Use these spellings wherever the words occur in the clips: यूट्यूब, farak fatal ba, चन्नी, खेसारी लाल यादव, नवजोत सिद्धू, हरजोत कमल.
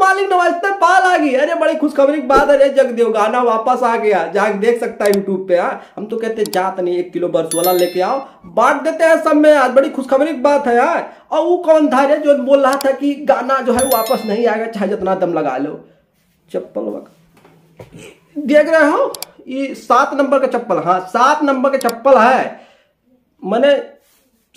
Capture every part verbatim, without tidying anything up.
मालिक नवाजता पाल आ गई। अरे बड़ी खुशखबरी की बात है, जगदेव गाना वापस आ गया, जहाँ देख सकता है यूट्यूब पे। हाँ हम तो कहते हैं जात नहीं, एक किलो बरसोला लेके आओ बांट देते हैं सब में। आज बड़ी खुशखबरी की बात है यार। और वो कौन था रे जो बोल रहा था कि गाना जो है वापस नहीं आएगा चाहे जितना दम लगा लो। चप्पल देख रहे हो, ये सात नंबर का चप्पल। हाँ सात नंबर का चप्पल है, मैंने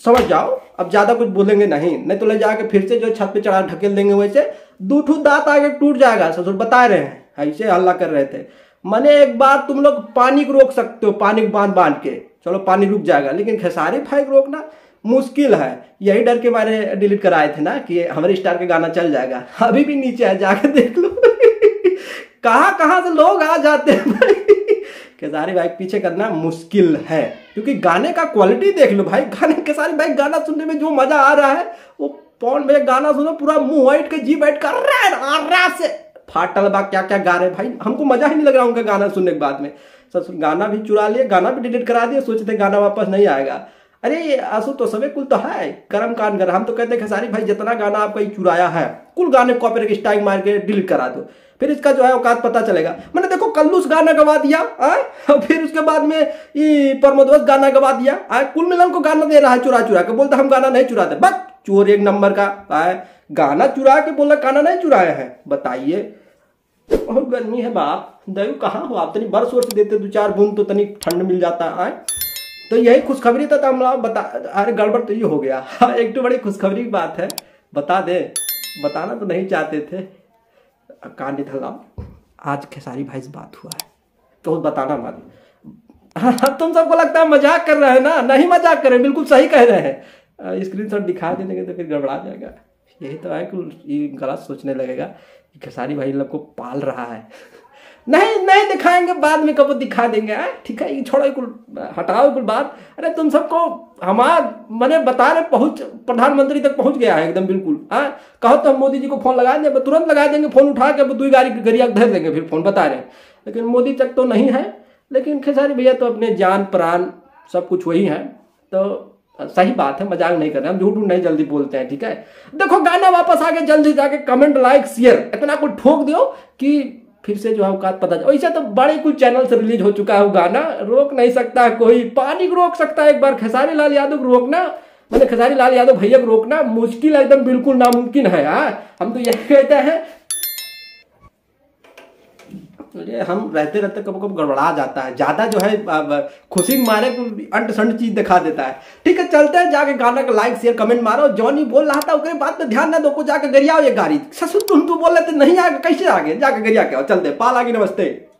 समझ जाओ। अब ज्यादा कुछ बोलेंगे नहीं, नहीं तो ले जाके फिर से जो छत पे चढ़ा ढकेल देंगे, वैसे दूठू दांत आगे टूट जाएगा। ससुर बता रहे हैं, ऐसे हल्ला कर रहे थे। मैंने एक बार तुम लोग पानी को रोक सकते हो, पानी को बांध बांध के, चलो पानी रुक जाएगा, लेकिन खेसारी भाई को रोकना मुश्किल है। यही डर के मारे डिलीट कराए थे ना कि हमारे स्टार का गाना चल जाएगा। अभी भी नीचे है, जाके देख लो कहाँ कहाँ से लोग आ जाते हैं भाई। खेसारी भाई पीछे करना मुश्किल है, क्योंकि गाने का क्वालिटी देख लो भाई। गाने खेसारी भाई गाना सुनने में जो मजा आ रहा है वो पौन में गाना सुनो, पूरा मुंह वाइट के जी बैठ कर रहा से फाटल बा क्या क्या गा रहे भाई। हमको मजा ही नहीं लग रहा उनका गाना सुनने के बाद में। सर गाना भी चुरा लिए, गाना भी डिलीट करा दिए, सोचते गाना वापस नहीं आएगा। अरे ये आंसू तो सबे कुल तो है करम कान कर। हम तो कहते हैं खेसारी भाई जितना गाना आपका ये चुराया है कुल गाने कॉपीराइट स्ट्राइक मार के डिलीट करा दो, फिर इसका जो है औकात पता चलेगा। मैंने देखो कल्लूस गाना गवा दिया, और फिर उसके बाद में ये प्रमोदवश गाना गवा दिया। आए कुल मिलन को गाना दे रहा है चुरा चुरा के, बोलता हम गाना नहीं चुराते। बस चोर एक नंबर का आए, गाना चुरा के बोला गाना नहीं चुराया है। बताइए बहुत गर्मी है बाप, दयू कहाँ हो आप, तनी बर्फ वर्ष देते दो चार बूंद तो तनी ठंड मिल जाता है। आए तो यही खुशखबरी था, हम बता अरे गड़बड़ तो ये हो गया। एक तो बड़ी खुशखबरी की बात है, बता दे, बताना तो नहीं चाहते थे। कान निधल लाओ, आज खेसारी भाई से बात हुआ है तो बताना मत। हाँ तुम सबको लगता है मजाक कर रहे हैं ना, नहीं मजाक कर रहे, बिल्कुल सही कह रहे हैं। स्क्रीनशॉट दिखा देने के तो फिर गड़बड़ा जाएगा। यही तो है कि ये गलत सोचने लगेगा कि खेसारी भाई लोग को पाल रहा है। नहीं नहीं दिखाएंगे, बाद में कब दिखा देंगे। ठीक है ये छोड़ो, कुल हटाओ कुल बात। अरे तुम सबको हमारा मैंने बता रहे पहुंच प्रधानमंत्री तक पहुंच गया है एकदम बिल्कुल। हाँ कहो तो हम मोदी जी को फोन लगा देंगे, तुरंत लगा देंगे, फोन उठा के दो गाड़ी गरिया धर देंगे फिर फोन, बता रहे हैं। लेकिन मोदी तक तो नहीं है, लेकिन खेसारी भैया तो अपने जान प्राण सब कुछ वही है। तो सही बात है, मजाक नहीं कर रहे हम, झूठ नहीं जल्दी बोलते हैं। ठीक है देखो गाना वापस आके जल्दी जाके कमेंट लाइक शेयर इतना कुछ ठोक दो कि फिर से जो है औकात पता चल। ऐसा तो बड़े कुछ चैनल से रिलीज हो चुका है वो गाना, रोक नहीं सकता कोई। पानी को रोक सकता है एक बार, खेसारी लाल यादव को रोकना, मतलब खेसारी लाल यादव भैया को रोकना मुश्किल है, एकदम बिल्कुल नामुमकिन है यार। हम तो यही कहते हैं, हम रहते रहते कब कब गड़बड़ा जाता है, ज्यादा जो है खुशी मारे अंट संट चीज दिखा देता है। ठीक है चलते हैं, जाके गाना का लाइक शेयर कमेंट मारो। जॉनी बोल रहा था उसके बाद में ध्यान ना दो, को जाके गरियाओ ये गाड़ी। ससुर तुम तो बोल रहे थे नहीं आगे, कैसे आगे जाके गरिया के आओ। चलते पाल आगे, नमस्ते।